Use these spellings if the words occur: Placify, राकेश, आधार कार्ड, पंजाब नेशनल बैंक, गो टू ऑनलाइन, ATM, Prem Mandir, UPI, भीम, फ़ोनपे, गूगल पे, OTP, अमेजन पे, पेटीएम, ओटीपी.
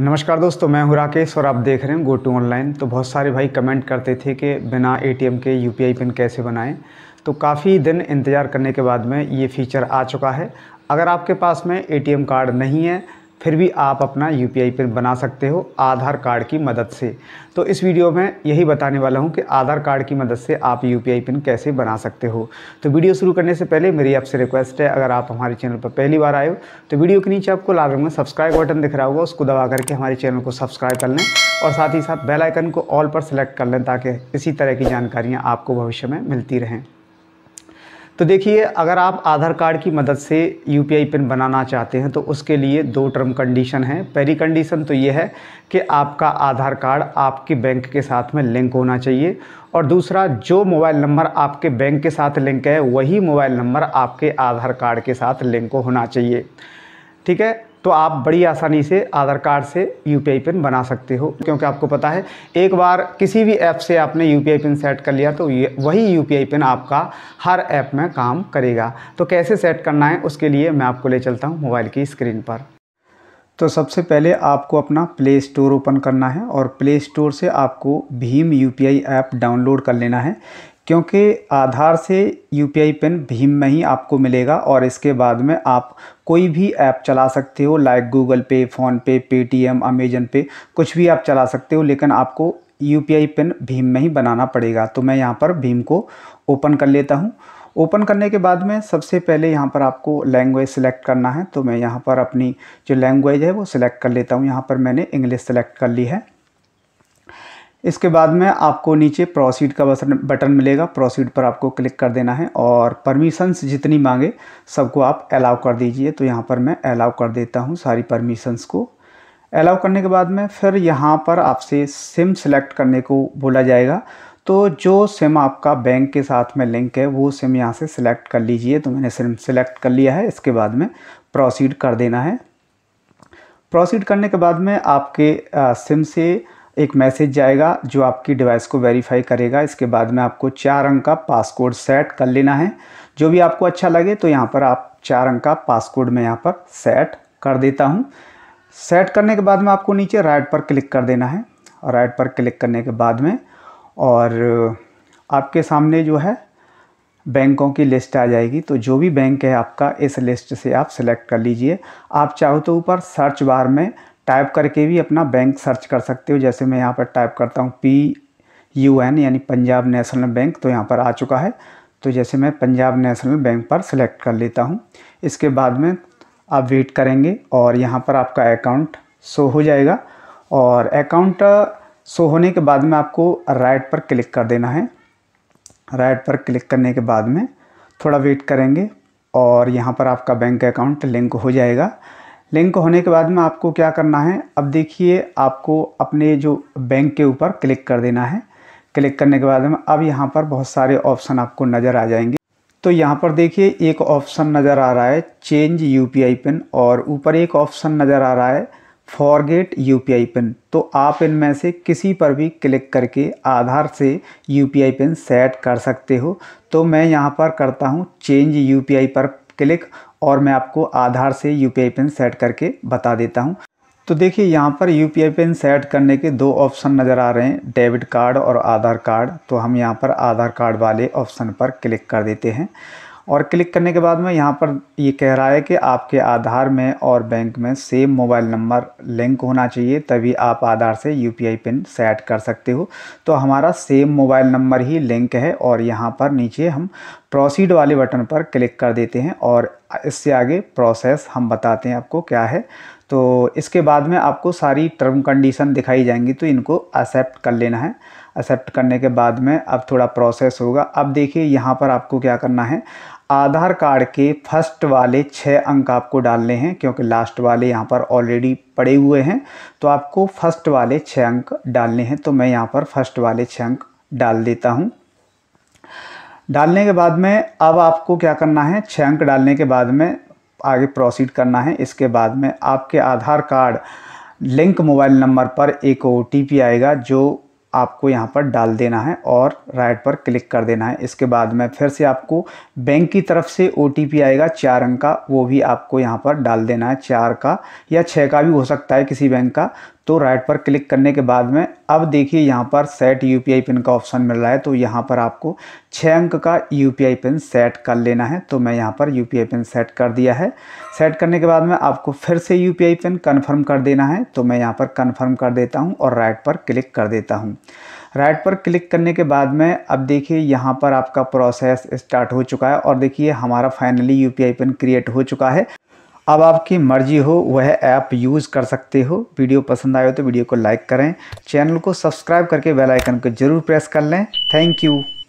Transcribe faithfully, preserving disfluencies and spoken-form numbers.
नमस्कार दोस्तों, मैं हूं राकेश और आप देख रहे हैं गो टू ऑनलाइन। तो बहुत सारे भाई कमेंट करते थे कि बिना एटीएम के यूपीआई पिन कैसे बनाएं। तो काफ़ी दिन इंतज़ार करने के बाद में ये फ़ीचर आ चुका है। अगर आपके पास में एटीएम कार्ड नहीं है फिर भी आप अपना यूपीआई पिन बना सकते हो आधार कार्ड की मदद से। तो इस वीडियो में यही बताने वाला हूं कि आधार कार्ड की मदद से आप यूपीआई पिन कैसे बना सकते हो। तो वीडियो शुरू करने से पहले मेरी आपसे रिक्वेस्ट है, अगर आप हमारे चैनल पर पहली बार आए हो तो वीडियो के नीचे आपको लाल रंग में सब्सक्राइब बटन दिख रहा होगा, उसको दबा करके हमारे चैनल को सब्सक्राइब कर लें और साथ ही साथ बेल आइकन को ऑल पर सेलेक्ट कर लें ताकि इसी तरह की जानकारियाँ आपको भविष्य में मिलती रहें। तो देखिए, अगर आप आधार कार्ड की मदद से यूपीआई पिन बनाना चाहते हैं तो उसके लिए दो टर्म कंडीशन है। पहली कंडीशन तो ये है कि आपका आधार कार्ड आपके बैंक के साथ में लिंक होना चाहिए और दूसरा, जो मोबाइल नंबर आपके बैंक के साथ लिंक है वही मोबाइल नंबर आपके आधार कार्ड के साथ लिंक होना चाहिए। ठीक है, तो आप बड़ी आसानी से आधार कार्ड से यूपीआई पिन बना सकते हो, क्योंकि आपको पता है एक बार किसी भी ऐप से आपने यूपीआई पिन सेट कर लिया तो वही यूपीआई पिन आपका हर ऐप में काम करेगा। तो कैसे सेट करना है उसके लिए मैं आपको ले चलता हूं मोबाइल की स्क्रीन पर। तो सबसे पहले आपको अपना प्ले स्टोर ओपन करना है और प्ले स्टोर से आपको भीम यूपीआई ऐप डाउनलोड कर लेना है, क्योंकि आधार से यूपीआई पिन भीम में ही आपको मिलेगा और इसके बाद में आप कोई भी ऐप चला सकते हो, like गूगल पे, फ़ोनपे, पेटीएम, अमेजन पे, कुछ भी आप चला सकते हो, लेकिन आपको यूपीआई पिन भीम में ही बनाना पड़ेगा। तो मैं यहाँ पर भीम को ओपन कर लेता हूँ। ओपन करने के बाद में सबसे पहले यहाँ पर आपको लैंग्वेज सिलेक्ट करना है, तो मैं यहाँ पर अपनी जो लैंग्वेज है वो सिलेक्ट कर लेता हूँ। यहाँ पर मैंने इंग्लिश सिलेक्ट कर ली है। इसके बाद में आपको नीचे प्रोसीड का बटन मिलेगा, प्रोसीड पर आपको क्लिक कर देना है और परमिशंस जितनी मांगे सबको आप अलाउ कर दीजिए। तो यहाँ पर मैं अलाउ कर देता हूँ सारी परमिशंस को। अलाउ करने के बाद में फिर यहाँ पर आपसे सिम सेलेक्ट करने को बोला जाएगा, तो जो सिम आपका बैंक के साथ में लिंक है वो सिम यहाँ से सिलेक्ट कर लीजिए। तो मैंने सिम सेलेक्ट कर लिया है। इसके बाद में प्रोसीड कर देना है। प्रोसीड करने के बाद में आपके सिम से एक मैसेज जाएगा जो आपकी डिवाइस को वेरीफाई करेगा। इसके बाद में आपको चार अंक का पासकोड सेट कर लेना है, जो भी आपको अच्छा लगे। तो यहाँ पर आप चार अंक का पासकोड में यहाँ पर सेट कर देता हूँ। सेट करने के बाद में आपको नीचे राइट पर क्लिक कर देना है और राइट पर क्लिक करने के बाद में और आपके सामने जो है बैंकों की लिस्ट आ जाएगी। तो जो भी बैंक है आपका इस लिस्ट से आप सिलेक्ट कर लीजिए। आप चाहो तो ऊपर सर्च बार में टाइप करके भी अपना बैंक सर्च कर सकते हो। जैसे मैं यहाँ पर टाइप करता हूँ पी यू एन, यानी पंजाब नेशनल बैंक, तो यहाँ पर आ चुका है। तो जैसे मैं पंजाब नेशनल बैंक पर सिलेक्ट कर लेता हूँ। इसके बाद में आप वेट करेंगे और यहाँ पर आपका अकाउंट शो हो जाएगा और अकाउंट शो होने के बाद में आपको राइट पर क्लिक कर देना है। राइट पर क्लिक करने के बाद में थोड़ा वेट करेंगे और यहाँ पर आपका बैंक अकाउंट लिंक हो जाएगा। लिंक होने के बाद में आपको क्या करना है, अब देखिए आपको अपने जो बैंक के ऊपर क्लिक कर देना है। क्लिक करने के बाद में अब यहाँ पर बहुत सारे ऑप्शन आपको नज़र आ जाएंगे। तो यहाँ पर देखिए एक ऑप्शन नज़र आ रहा है चेंज यूपीआई पिन और ऊपर एक ऑप्शन नज़र आ रहा है फॉरगेट यूपीआई पिन। तो आप इनमें से किसी पर भी क्लिक करके आधार से यूपीआई पिन सेट कर सकते हो। तो मैं यहाँ पर करता हूँ चेंज यूपीआई पर क्लिक और मैं आपको आधार से यूपीआई पिन सेट करके बता देता हूं। तो देखिए यहाँ पर यूपीआई पिन सेट करने के दो ऑप्शन नज़र आ रहे हैं, डेबिट कार्ड और आधार कार्ड। तो हम यहाँ पर आधार कार्ड वाले ऑप्शन पर क्लिक कर देते हैं और क्लिक करने के बाद में यहाँ पर ये कह रहा है कि आपके आधार में और बैंक में सेम मोबाइल नंबर लिंक होना चाहिए, तभी आप आधार से यूपीआई पिन सेट कर सकते हो। तो हमारा सेम मोबाइल नंबर ही लिंक है और यहाँ पर नीचे हम प्रोसीड वाले बटन पर क्लिक कर देते हैं और इससे आगे प्रोसेस हम बताते हैं आपको क्या है। तो इसके बाद में आपको सारी टर्म कंडीशन दिखाई जाएंगी, तो इनको एक्सेप्ट कर लेना है। एक्सेप्ट करने के बाद में अब थोड़ा प्रोसेस होगा। अब देखिए यहाँ पर आपको क्या करना है, आधार कार्ड के फर्स्ट वाले छः अंक आपको डालने हैं, क्योंकि लास्ट वाले यहाँ पर ऑलरेडी पड़े हुए हैं। तो आपको फर्स्ट वाले छः अंक डालने हैं। तो मैं यहाँ पर फर्स्ट वाले छः अंक डाल देता हूँ। डालने के बाद में अब आपको क्या करना है, छः अंक डालने के बाद में आगे प्रोसीड करना है। इसके बाद में आपके आधार कार्ड link mobile number पर एक ओ टी पी आएगा, जो आपको यहाँ पर डाल देना है और राइट पर क्लिक कर देना है। इसके बाद में फिर से आपको बैंक की तरफ से ओटीपी आएगा चार अंक का, वो भी आपको यहाँ पर डाल देना है, चार का या छः का भी हो सकता है किसी बैंक का। तो राइट पर क्लिक करने के बाद में अब देखिए यहाँ पर सेट यूपीआई पिन का ऑप्शन मिल रहा है। तो यहाँ पर आपको छः अंक का यूपीआई पिन सेट कर लेना है। तो मैं यहाँ पर यूपीआई पिन सेट कर दिया है। सेट करने के बाद में आपको फिर से यूपीआई पिन कन्फर्म कर देना है। तो मैं यहाँ पर कन्फर्म कर देता हूँ और राइट पर क्लिक कर देता हूँ। राइट पर क्लिक करने के बाद में अब देखिए यहाँ पर आपका प्रोसेस स्टार्ट हो चुका है और देखिए हमारा फाइनली यूपीआई पिन क्रिएट हो चुका है। अब आपकी मर्जी हो वह ऐप यूज़ कर सकते हो। वीडियो पसंद आए हो तो वीडियो को लाइक करें, चैनल को सब्सक्राइब करके बेल आइकन को जरूर प्रेस कर लें। Thank you.